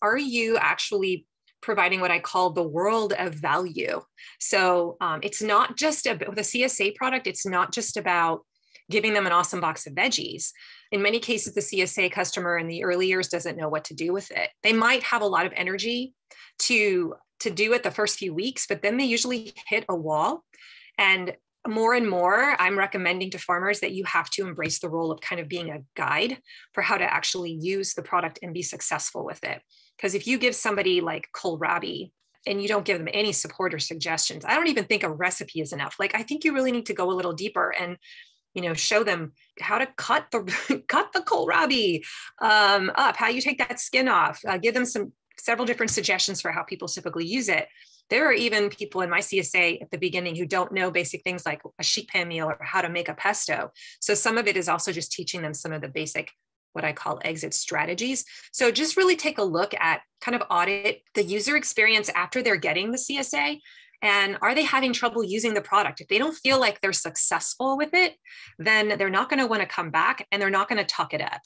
Are you actually providing what I call the world of value? So it's not just about the CSA product. It's not just about giving them an awesome box of veggies. In many cases, the CSA customer in the early years doesn't know what to do with it. They might have a lot of energy to do it the first few weeks, but then they usually hit a wall. And more, I'm recommending to farmers that you have to embrace the role of kind of being a guide for how to actually use the product and be successful with it. Because if you give somebody like kohlrabi and you don't give them any support or suggestions, I don't even think a recipe is enough. Like, I think you really need to go a little deeper and, you know, show them how to cut the kohlrabi up, how you take that skin off, give them several different suggestions for how people typically use it. There are even people in my CSA at the beginning who don't know basic things like a sheet pan meal or how to make a pesto. So some of it is also just teaching them some of the basic, what I call exit strategies. So just really take a look at, kind of audit the user experience after they're getting the CSA. And are they having trouble using the product? If they don't feel like they're successful with it, then they're not going to want to come back and they're not going to tuck it up.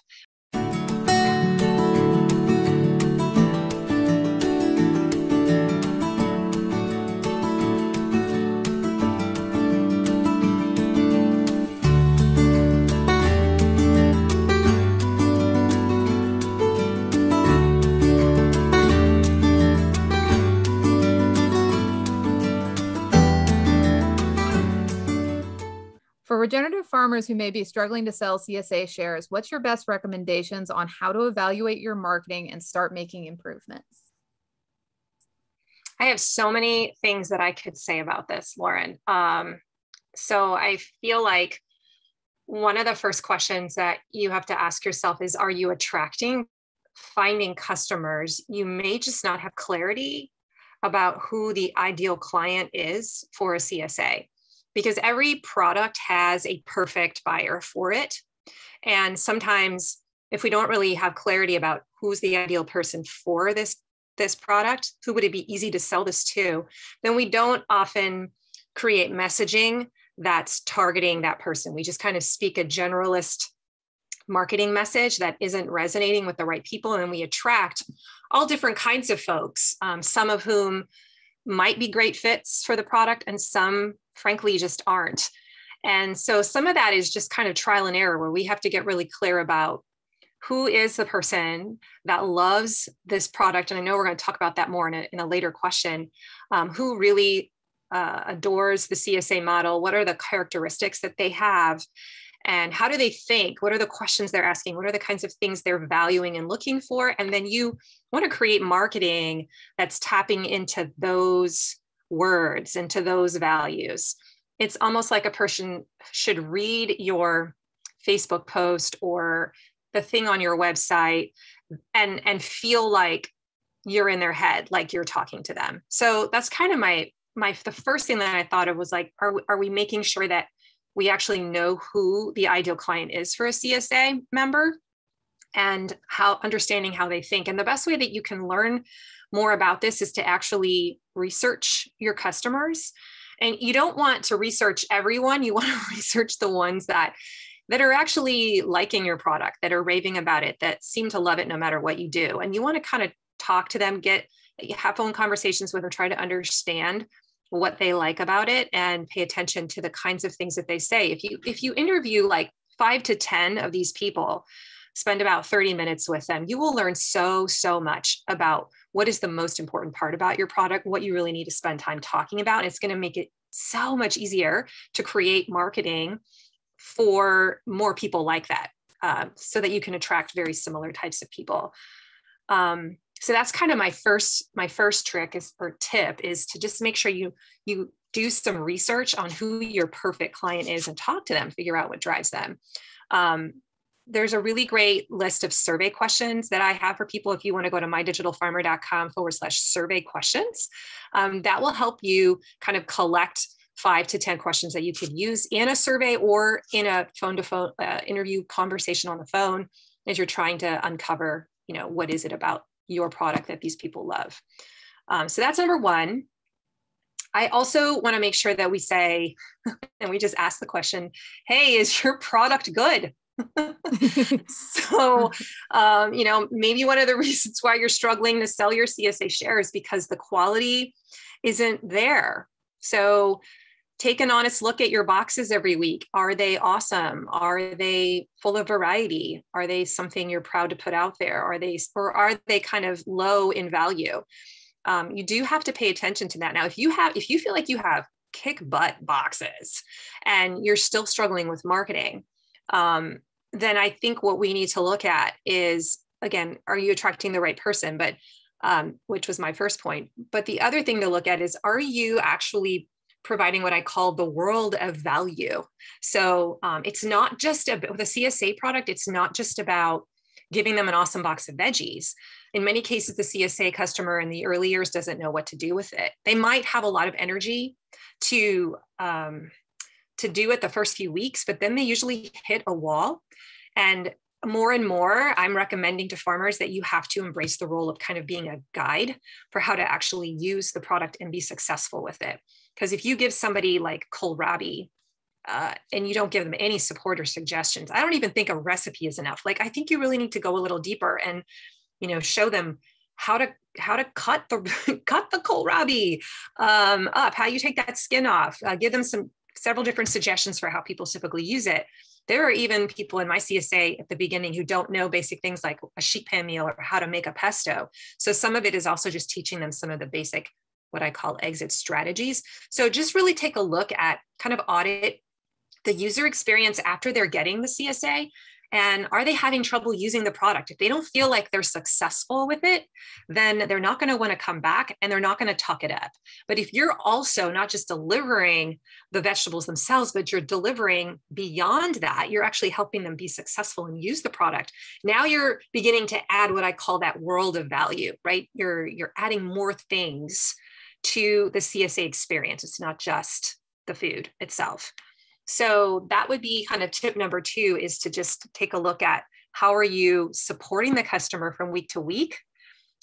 For regenerative farmers who may be struggling to sell CSA shares, what's your best recommendations on how to evaluate your marketing and start making improvements? I have so many things that I could say about this, Lauren. So I feel like one of the first questions that you have to ask yourself is, are you finding customers? You may just not have clarity about who the ideal client is for a CSA, because every product has a perfect buyer for it. And sometimes if we don't really have clarity about who's the ideal person for this product, who would it be easy to sell this to, then we don't often create messaging that's targeting that person. We just kind of speak a generalist marketing message that isn't resonating with the right people. And we attract all different kinds of folks, some of whom might be great fits for the product and some frankly just aren't. And so some of that is just kind of trial and error, where we have to get really clear about who is the person that loves this product. And I know we're going to talk about that more in a later question, who really adores the CSA model. What are the characteristics that they have and how do they think? What are the questions they're asking? What are the kinds of things they're valuing and looking for? And then you want to create marketing that's tapping into those words and to those values. It's almost like a person should read your Facebook post or the thing on your website and feel like you're in their head, like you're talking to them. So that's kind of the first thing that I thought of was like, are we making sure that we actually know who the ideal client is for a CSA member and how understanding how they think. And the best way that you can learn more about this is to actually research your customers. And you don't want to research everyone. You want to research the ones that are actually liking your product, that are raving about it, that seem to love it no matter what you do. And you want to kind of talk to them, have phone conversations with them, try to understand what they like about it and pay attention to the kinds of things that they say. If you interview like 5 to 10 of these people, spend about 30 minutes with them, you will learn so much about what is the most important part about your product, what you really need to spend time talking about. And it's going to make it so much easier to create marketing for more people like that, so that you can attract very similar types of people. So that's kind of my first trick is to just make sure you do some research on who your perfect client is and talk to them, figure out what drives them. There's a really great list of survey questions that I have for people. If you want to go to mydigitalfarmer.com /survey questions, that will help you kind of collect 5 to 10 questions that you could use in a survey or in a phone-to-phone interview conversation on the phone as you're trying to uncover, you know, what is it about your product that these people love. So that's number one. I also want to make sure that we say, and we just ask the question, hey, is your product good? So, maybe one of the reasons why you're struggling to sell your CSA shares because the quality isn't there. So take an honest look at your boxes every week. Are they awesome? Are they full of variety? Are they something you're proud to put out there? Or are they kind of low in value? You do have to pay attention to that. Now, if you feel like you have kick butt boxes and you're still struggling with marketing, then I think what we need to look at is, again, are you attracting the right person? But which was my first point. But the other thing to look at is, are you actually providing what I call the world of value? So it's not just about the CSA product. It's not just about giving them an awesome box of veggies. In many cases, the CSA customer in the early years doesn't know what to do with it. They might have a lot of energy to do it the first few weeks, but then they usually hit a wall. And more, I'm recommending to farmers that you have to embrace the role of kind of being a guide for how to actually use the product and be successful with it. Because if you give somebody like kohlrabi and you don't give them any support or suggestions, I don't even think a recipe is enough. Like, I think you really need to go a little deeper and, show them how to cut the kohlrabi up, how you take that skin off, give them several different suggestions for how people typically use it. There are even people in my CSA at the beginning who don't know basic things like a sheet pan meal or how to make a pesto. So some of it is also just teaching them some of the basic, what I call exit strategies. So just really take a look at, kind of audit the user experience after they're getting the CSA. And are they having trouble using the product? If they don't feel like they're successful with it, then they're not going to want to come back and they're not going to tuck it up. But if you're also not just delivering the vegetables themselves, but you're delivering beyond that, you're actually helping them be successful and use the product. Now you're beginning to add what I call that world of value, right? You're adding more things to the CSA experience. It's not just the food itself. So that would be kind of tip number two, is to just take a look at how are you supporting the customer from week to week?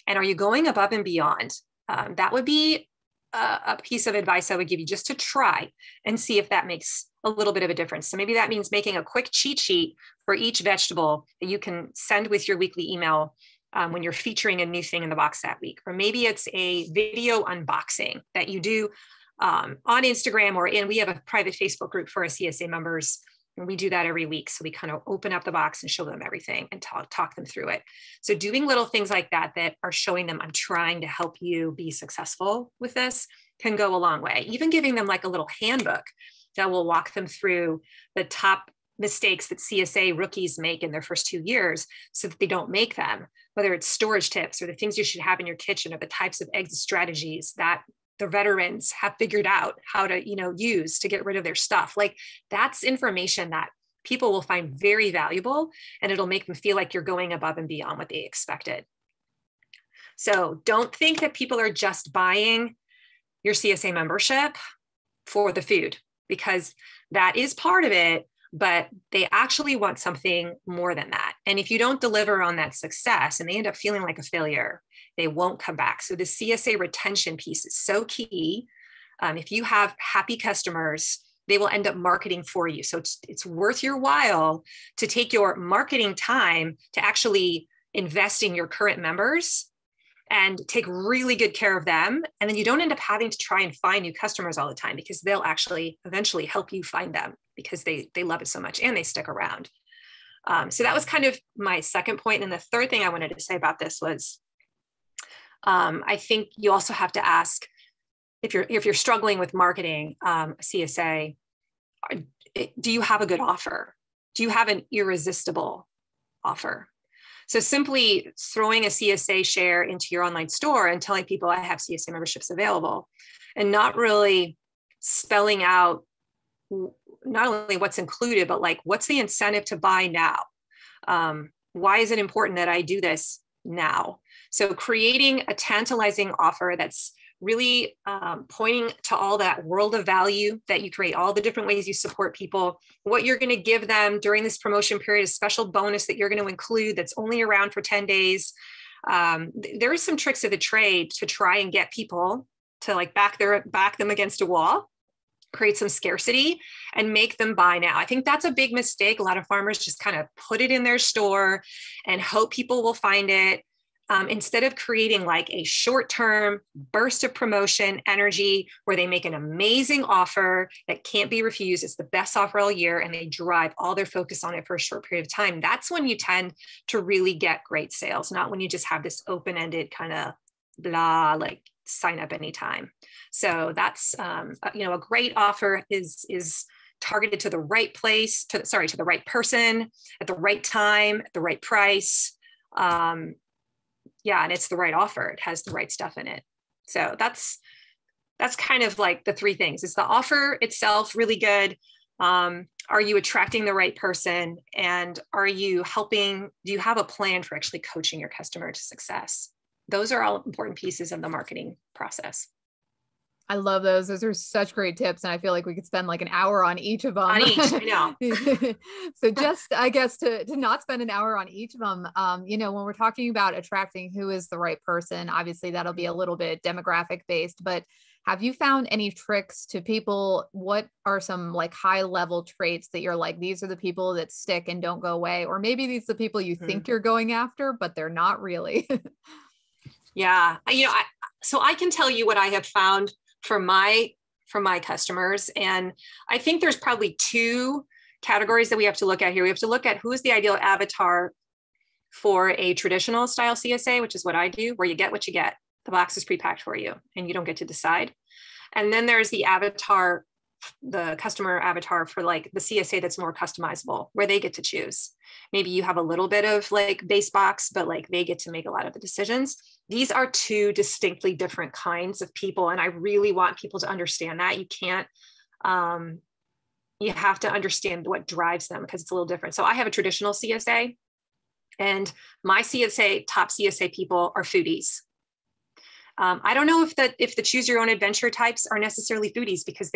And are you going above and beyond? That would be a piece of advice I would give you, just to try and see if that makes a little bit of a difference. So maybe that means making a quick cheat sheet for each vegetable that you can send with your weekly email when you're featuring a new thing in the box that week. Or maybe it's a video unboxing that you do on Instagram, and we have a private Facebook group for our CSA members, and we do that every week. So we kind of open up the box and show them everything and talk them through it. So doing little things like that are showing them, I'm trying to help you be successful with this, can go a long way. Even giving them like a little handbook that will walk them through the top mistakes that CSA rookies make in their first 2 years so that they don't make them, whether it's storage tips or the things you should have in your kitchen or the types of exit strategies that the veterans have figured out how to, use to get rid of their stuff. Like, that's information that people will find very valuable, and it'll make them feel like you're going above and beyond what they expected. So don't think that people are just buying your CSA membership for the food, because that is part of it, but they actually want something more than that. And if you don't deliver on that success and they end up feeling like a failure, they won't come back. So the CSA retention piece is so key. If you have happy customers, they will end up marketing for you. So it's worth your while to take your marketing time to actually invest in your current members and take really good care of them. And then you don't end up having to try and find new customers all the time, because they'll actually eventually help you find them, because they love it so much and they stick around. So that was kind of my second point. And the third thing I wanted to say about this was, I think you also have to ask, if you're struggling with marketing CSA, do you have a good offer? Do you have an irresistible offer? So simply throwing a CSA share into your online store and telling people, I have CSA memberships available, and not really spelling out not only what's included, but like, what's the incentive to buy now? Why is it important that I do this now? So creating a tantalizing offer that's really pointing to all that world of value that you create, all the different ways you support people, what you're going to give them during this promotion period, a special bonus that you're going to include that's only around for 10 days. There are some tricks of the trade to try and get people to back them against a wall create some scarcity and make them buy now. I think that's a big mistake. A lot of farmers just kind of put it in their store and hope people will find it. Instead of creating like a short-term burst of promotion energy where they make an amazing offer that can't be refused, it's the best offer all year, and they drive all their focus on it for a short period of time, that's when you tend to really get great sales, not when you just have this open-ended kind of blah, like sign up anytime. So that's, a great offer is targeted to the right place, to the right person, at the right time, at the right price. Yeah. And it's the right offer. It has the right stuff in it. So that's kind of like the three things. Is the offer itself really good? Are you attracting the right person? And are you helping, do you have a plan for actually coaching your customer to success? Those are all important pieces of the marketing process. I love those. Those are such great tips. And I feel like we could spend like an hour on each of them. On each, I know. So just, I guess, to not spend an hour on each of them, when we're talking about attracting who is the right person, obviously that'll be a little bit demographic based, but have you found any tricks to people? What are some like high level traits that you're like, these are the people that stick and don't go away, or maybe these are the people you think you're going after, but they're not really? Yeah. So I can tell you what I have found for my customers. And I think there's probably two categories that we have to look at here. We have to look at who is the ideal avatar for a traditional style CSA, which is what I do, where you get what you get. The box is pre-packed for you and you don't get to decide. And then there's the avatar, the customer avatar for like the CSA that's more customizable, where they get to choose. Maybe you have a little bit of like base box, but like they get to make a lot of the decisions. These are two distinctly different kinds of people. And I really want people to understand that. You can't, you have to understand what drives them because it's a little different. So I have a traditional CSA, and my CSA, top CSA people are foodies. I don't know if the choose your own adventure types are necessarily foodies, because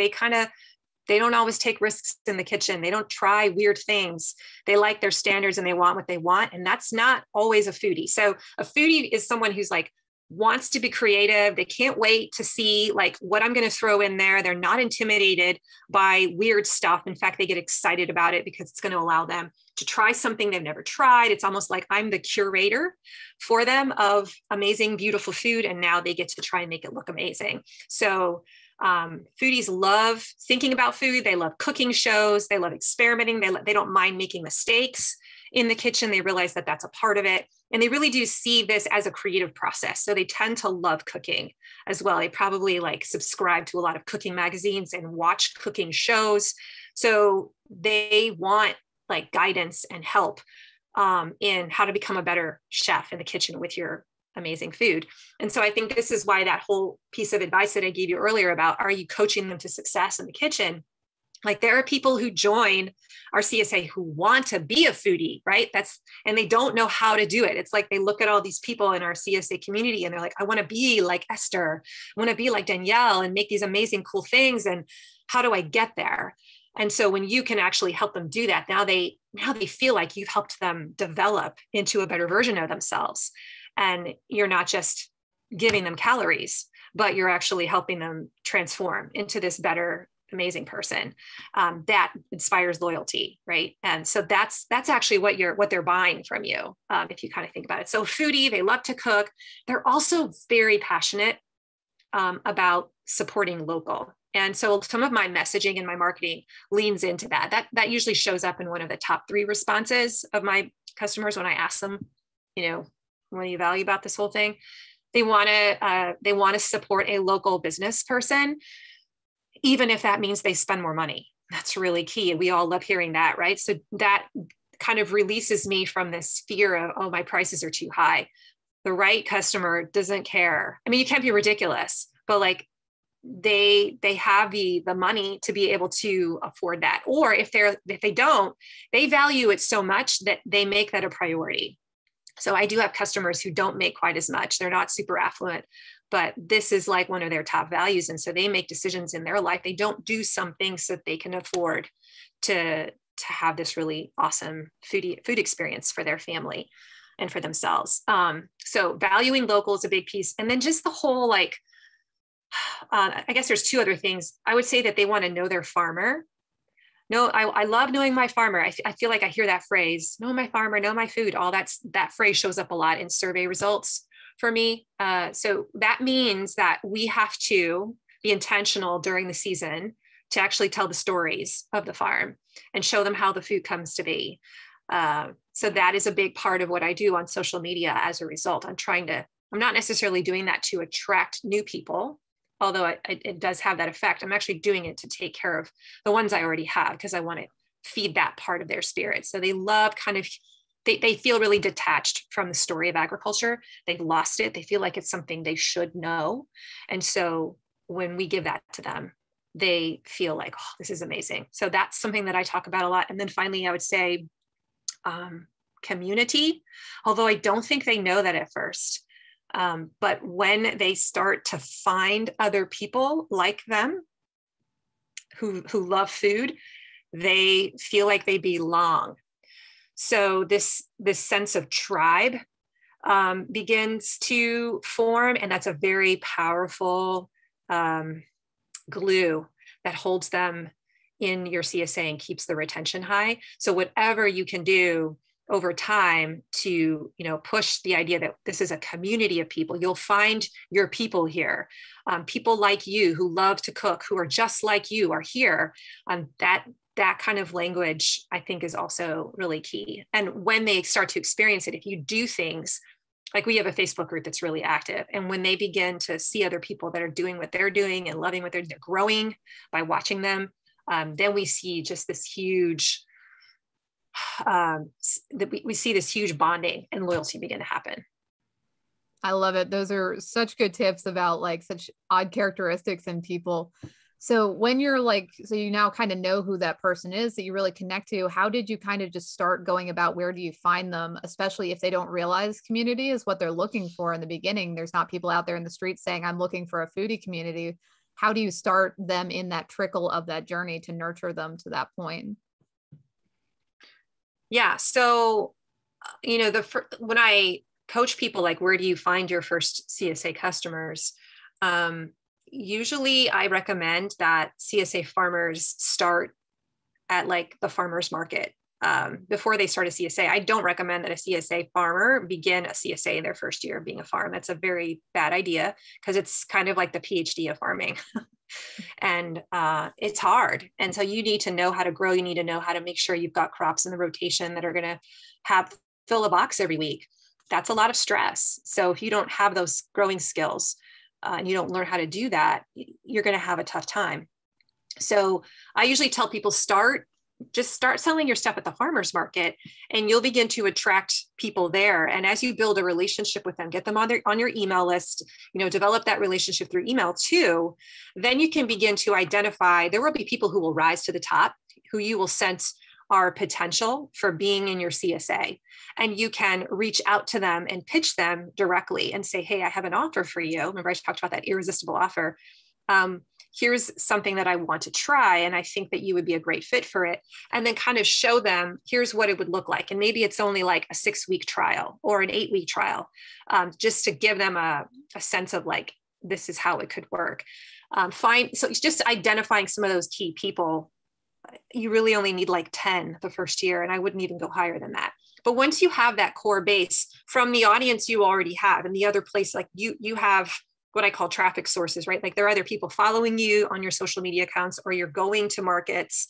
they don't always take risks in the kitchen. They don't try weird things. They like their standards and they want what they want. And that's not always a foodie. So a foodie is someone who's like, wants to be creative. They can't wait to see like what I'm going to throw in there. They're not intimidated by weird stuff. In fact, they get excited about it because it's going to allow them to try something they've never tried. It's almost like I'm the curator for them of amazing, beautiful food. And now they get to try and make it look amazing. So foodies love thinking about food. They love cooking shows. They love experimenting. They don't mind making mistakes in the kitchen. They realize that that's a part of it. And they really do see this as a creative process. So they tend to love cooking as well. They probably like subscribe to a lot of cooking magazines and watch cooking shows. So they want like guidance and help in how to become a better chef in the kitchen with your amazing food. And so I think this is why that whole piece of advice that I gave you earlier about, are you coaching them to success in the kitchen? Like there are people who join our CSA who want to be a foodie, right? And they don't know how to do it. It's like, they look at all these people in our CSA community and they're like, I want to be like Esther. I want to be like Danielle and make these amazing, cool things. And how do I get there? And so when you can actually help them do that, now they feel like you've helped them develop into a better version of themselves. And you're not just giving them calories, but you're actually helping them transform into this better, amazing person that inspires loyalty, right? And so that's actually what they're buying from you, if you kind of think about it. So foodie, they love to cook. They're also very passionate about supporting local. And so some of my messaging and my marketing leans into that. That usually shows up in one of the top three responses of my customers when I ask them, what do you value about this whole thing? They want to support a local business person, even if that means they spend more money. That's really key. We all love hearing that, right? So that kind of releases me from this fear of, oh, my prices are too high. The right customer doesn't care. I mean, you can't be ridiculous, but like they have the money to be able to afford that. Or if they don't, they value it so much that they make that a priority. So I do have customers who don't make quite as much. They're not super affluent, but this is like one of their top values. And so they make decisions in their life. They don't do some things so that they can afford to have this really awesome food experience for their family and for themselves. So valuing local is a big piece. And then just the whole like I guess there's two other things. I would say that they want to know their farmer. No, I love knowing my farmer. I feel like I hear that phrase, know my farmer, know my food. All that phrase shows up a lot in survey results for me. So that means that we have to be intentional during the season to actually tell the stories of the farm and show them how the food comes to be. So that is a big part of what I do on social media as a result. I'm not necessarily doing that to attract new people, although it does have that effect. I'm actually doing it to take care of the ones I already have because I want to feed that part of their spirit. So they love they feel really detached from the story of agriculture. They've lost it. They feel like it's something they should know. And so when we give that to them, they feel like, oh, this is amazing. So that's something that I talk about a lot. And then finally, I would say community, although I don't think they know that at first. But when they start to find other people like them who love food, they feel like they belong. So this sense of tribe begins to form, and that's a very powerful glue that holds them in your CSA and keeps the retention high. So whatever you can do over time to, push the idea that this is a community of people, you'll find your people here. People like you who love to cook, who are just like you, are here. That kind of language, I think, is also really key. And when they start to experience it, if you do things like, we have a Facebook group that's really active. And when they begin to see other people that are doing what they're doing and loving what they're growing by watching them, then we see just this huge, we see this huge bonding and loyalty begin to happen. I love it. Those are such good tips about like such odd characteristics in people. So when you're so you now kind of know who that person is that you really connect to, how did you kind of just start going about where do you find them, especially if they don't realize community is what they're looking for in the beginning? There's not people out there in the street saying, I'm looking for a foodie community. How do you start them in that trickle of that journey to nurture them to that point? Yeah. So, when I coach people, like, where do you find your first CSA customers? Usually I recommend that CSA farmers start at the farmer's market before they start a CSA. I don't recommend that a CSA farmer begin a CSA in their first year of being a farm. That's a very bad idea because it's kind of like the PhD of farming. And it's hard. And so you need to know how to grow. You need to know how to make sure you've got crops in the rotation that are going to fill a box every week. That's a lot of stress. So if you don't have those growing skills and you don't learn how to do that, you're going to have a tough time. So I usually tell people, just start selling your stuff at the farmer's market, and you'll begin to attract people there. And as you build a relationship with them, get them on your email list, develop that relationship through email too, then you can begin to identify, there will be people who will rise to the top, who you will sense are potential for being in your CSA. And you can reach out to them and pitch them directly and say, hey, I have an offer for you. Remember I talked about that irresistible offer. Here's something that I want to try, and I think that you would be a great fit for it. And then kind of show them, here's what it would look like. And maybe it's only like a 6-week trial or an 8-week trial, just to give them a sense of this is how it could work. So it's just identifying some of those key people. You really only need 10 the first year, and I wouldn't even go higher than that. But once you have that core base from the audience you already have, and the other place, you have what I call traffic sources, right? There are either people following you on your social media accounts, or you're going to markets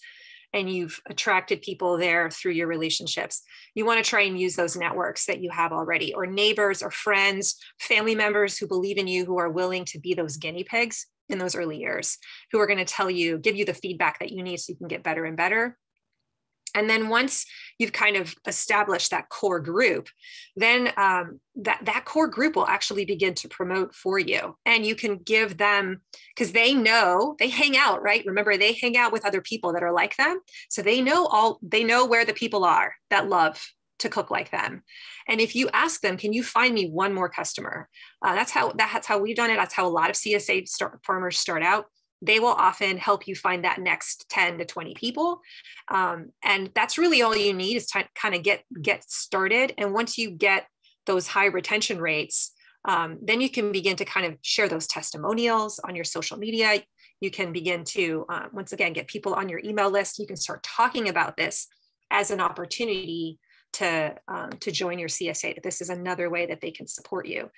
and you've attracted people there through your relationships. You want to try and use those networks that you have already, or neighbors or friends, family members who believe in you, who are willing to be those guinea pigs in those early years, who are going to give you the feedback that you need so you can get better and better. And then once you've kind of established that core group, then that core group will actually begin to promote for you. And you can give them, because they know, they hang out, right? Remember, they hang out with other people that are like them. So they know where the people are that love to cook like them. And if you ask them, can you find me one more customer? That's how we've done it. That's how a lot of CSA farmers start out. They will often help you find that next 10 to 20 people. And that's really all you need is to kind of get started. And once you get those high retention rates, Then you can begin to kind of share those testimonials on your social media. You can begin to, once again, get people on your email list. You can start talking about this as an opportunity to join your CSA, that this is another way that they can support you.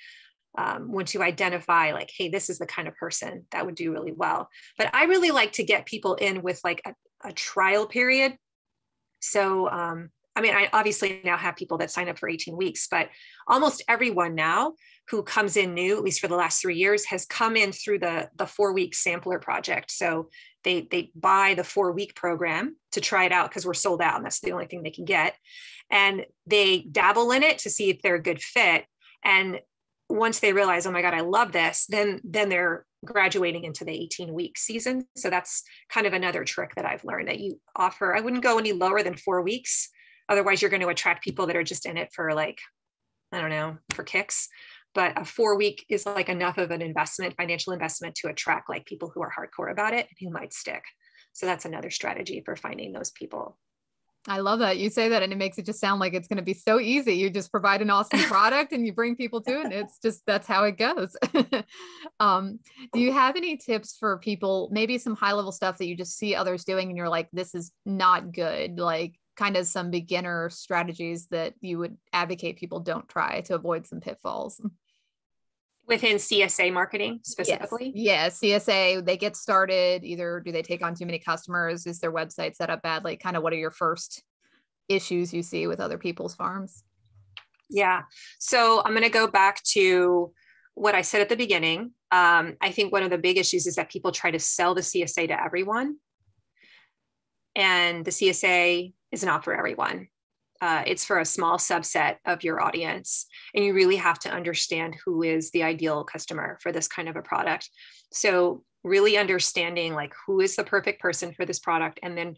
Once you identify like, hey, this is the kind of person that would do really well. But I really like to get people in with like a trial period. So, I mean, I obviously now have people that sign up for 18 weeks, but almost everyone now who comes in new, at least for the last 3 years, has come in through the 4-week sampler project. So they buy the 4-week program to try it out because we're sold out and that's the only thing they can get. And they dabble in it to see if they're a good fit. And once they realize, oh my God, I love this, then they're graduating into the 18-week season. So that's kind of another trick that I've learned that you offer. I wouldn't go any lower than 4 weeks. Otherwise, you're going to attract people that are just in it for like, I don't know, for kicks. But a 4-week is like enough of an investment, financial investment, to attract like people who are hardcore about it and who might stick. So that's another strategy for finding those people. I love that you say that, and it makes it just sound like it's going to be so easy. You just provide an awesome product and you bring people to it, and it's just, that's how it goes. Do you have any tips for people, maybe some high level stuff that you just see others doing and you're like, this is not good, like kind of some beginner strategies that you would advocate people don't try to avoid some pitfalls? Within CSA marketing specifically? Yes. Yeah, CSA, they get started. Either do they take on too many customers? Is their website set up badly? Kind of what are your first issues you see with other people's farms? Yeah. So I'm going to go back to what I said at the beginning. I think one of the big issues is that people try to sell the CSA to everyone. And the CSA is not for everyone. It's for a small subset of your audience. And you really have to understand who is the ideal customer for this kind of a product. So really understanding like who is the perfect person for this product, and then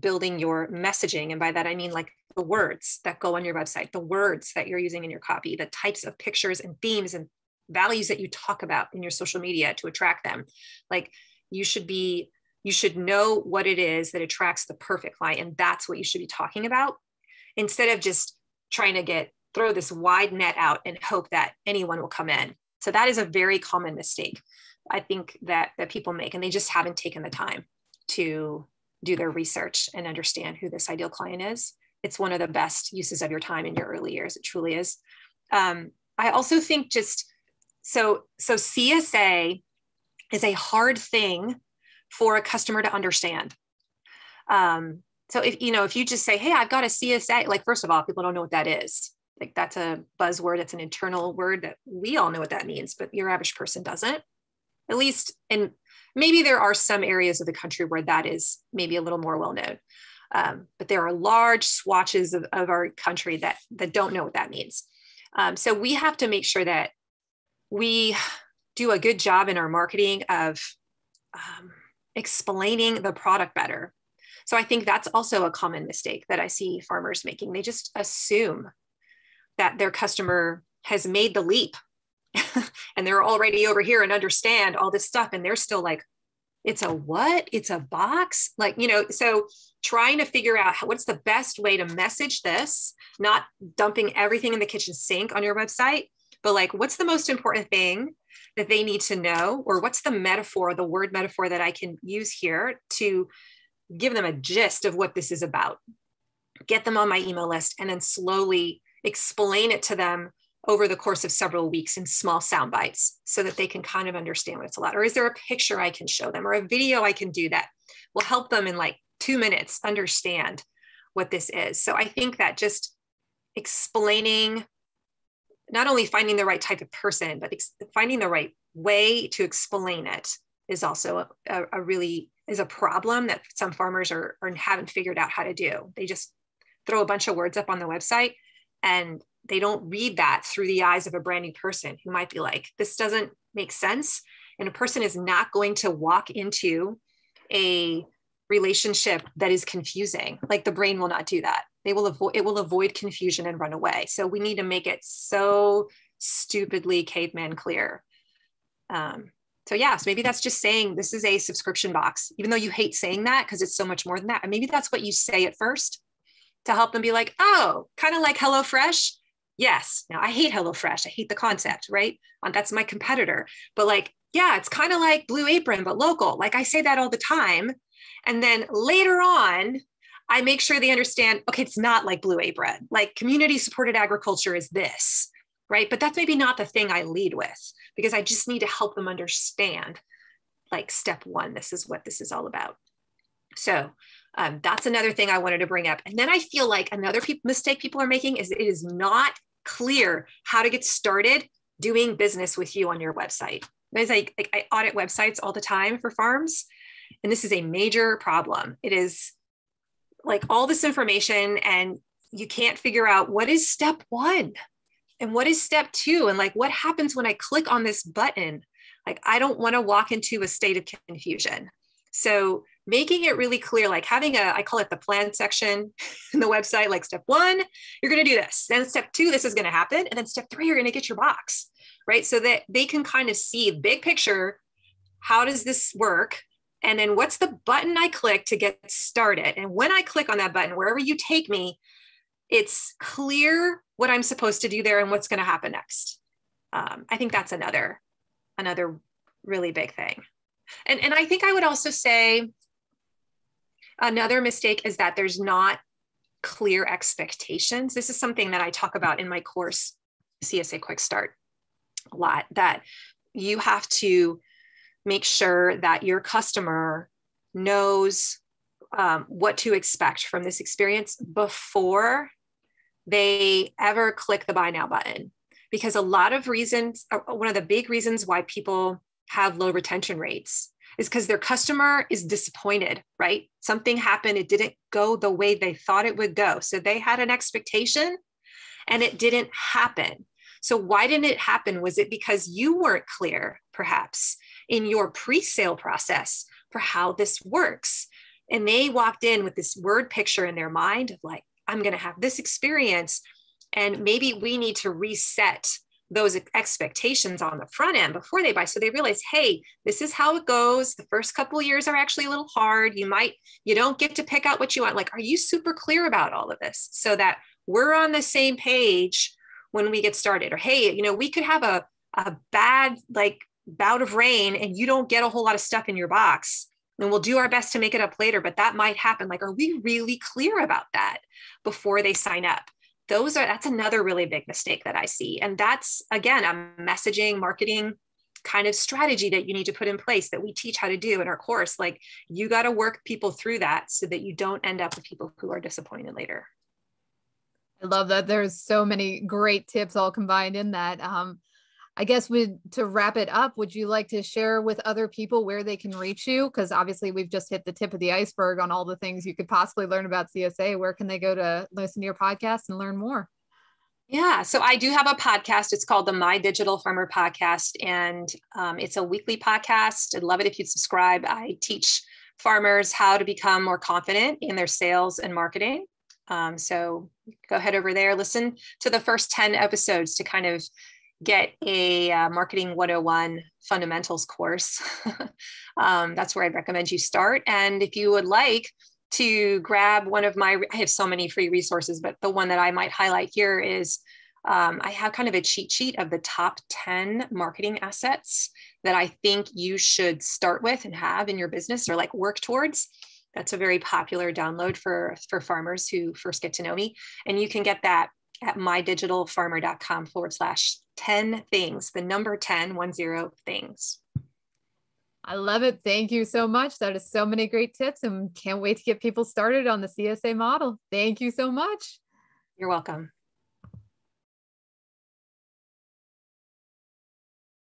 building your messaging. And by that, I mean like the words that go on your website, the words that you're using in your copy, the types of pictures and themes and values that you talk about in your social media to attract them. Like you should know what it is that attracts the perfect client. And that's what you should be talking about, instead of just trying to throw this wide net out and hope that anyone will come in. So that is a very common mistake I think that people make, and they just haven't taken the time to do their research and understand who this ideal client is. It's one of the best uses of your time in your early years. It truly is. I also think so CSA is a hard thing for a customer to understand. So if you just say, hey, I've got a CSA, like, first of all, people don't know what that is. Like, that's a buzzword. That's an internal word that we all know what that means, but your average person doesn't, at least. And maybe there are some areas of the country where that is maybe a little more well-known. But there are large swatches of our country that don't know what that means. So we have to make sure that we do a good job in our marketing of explaining the product better. So I think that's also a common mistake that I see farmers making. They just assume that their customer has made the leap and they're already over here and understand all this stuff. And they're still like, it's a what? It's a box? Like, so trying to figure out what's the best way to message this, not dumping everything in the kitchen sink on your website, but like, what's the most important thing that they need to know? Or what's the metaphor, the word metaphor that I can use here to give them a gist of what this is about, get them on my email list, and then slowly explain it to them over the course of several weeks in small sound bites so that they can kind of understand what it's a lot. Or is there a picture I can show them, or a video I can do that will help them in like 2 minutes understand what this is? So I think that just explaining, not only finding the right type of person, but finding the right way to explain it is also a problem that some farmers are haven't figured out how to do. They just throw a bunch of words up on the website and they don't read that through the eyes of a brand new person who might be like, this doesn't make sense. And a person is not going to walk into a relationship that is confusing. Like, the brain will not do that. It will avoid confusion and run away. So we need to make it so stupidly caveman clear. So yeah, so maybe that's just saying this is a subscription box, even though you hate saying that because it's so much more than that. And maybe that's what you say at first to help them be like, oh, kind of like HelloFresh. Yes. Now I hate HelloFresh. I hate the concept, right? That's my competitor. But like, yeah, it's kind of like Blue Apron, but local. Like I say that all the time. And then later on, I make sure they understand, okay, it's not like Blue Apron. Like community supported agriculture is this, right? But that's maybe not the thing I lead with, because I just need to help them understand, like step one, this is what this is all about. So that's another thing I wanted to bring up. And then I feel like another mistake people are making is it is not clear how to get started doing business with you on your website. It's like I audit websites all the time for farms, and this is a major problem. It is like all this information and you can't figure out what is step one and what is step two and like what happens when I click on this button. Like I don't want to walk into a state of confusion. So making it really clear, like having a, I call it the plan section in the website, like step one, you're going to do this. Then step two, this is going to happen. And then step three, you're going to get your box, right? So that they can kind of see big picture, how does this work? And then what's the button I click to get started? And when I click on that button, wherever you take me, it's clear what I'm supposed to do there and what's going to happen next. I think that's another really big thing. And I think I would also say another mistake is that there's not clear expectations. This is something that I talk about in my course, CSA Quick Start, a lot, that you have to make sure that your customer knows what to expect from this experience before they ever click the buy now button. Because a lot of reasons, one of the big reasons why people have low retention rates is because their customer is disappointed, right? Something happened, it didn't go the way they thought it would go. So they had an expectation and it didn't happen. So why didn't it happen? Was it because you weren't clear, perhaps, in your pre-sale process for how this works? And they walked in with this word picture in their mind of like, I'm going to have this experience. And maybe we need to reset those expectations on the front end before they buy. So they realize, hey, this is how it goes. The first couple of years are actually a little hard. You don't get to pick out what you want. Like, are you super clear about all of this so that we're on the same page when we get started? Or, hey, we could have a bad bout of rain and you don't get a whole lot of stuff in your box, and we'll do our best to make it up later, but that might happen. Like, are we really clear about that before they sign up? That's another really big mistake that I see. And that's, again, a messaging, marketing kind of strategy that you need to put in place that we teach how to do in our course. Like, you got to work people through that so that you don't end up with people who are disappointed later. I love that. There's so many great tips all combined in that. I guess to wrap it up, would you like to share with other people where they can reach you? Because obviously we've just hit the tip of the iceberg on all the things you could possibly learn about CSA. Where can they go to listen to your podcast and learn more? Yeah, so I do have a podcast. It's called the My Digital Farmer Podcast, and it's a weekly podcast. I'd love it if you'd subscribe. I teach farmers how to become more confident in their sales and marketing. So go ahead over there, listen to the first 10 episodes to kind of get a marketing 101 fundamentals course. That's where I'd recommend you start. And if you would like to grab one of my, I have so many free resources, but the one that I might highlight here is I have kind of a cheat sheet of the top 10 marketing assets that I think you should start with and have in your business or like work towards. That's a very popular download for farmers who first get to know me. And you can get that at mydigitalfarmer.com /10 things, the number 10 things. I love it. Thank you so much. That is so many great tips, and can't wait to get people started on the CSA model. Thank you so much. You're welcome.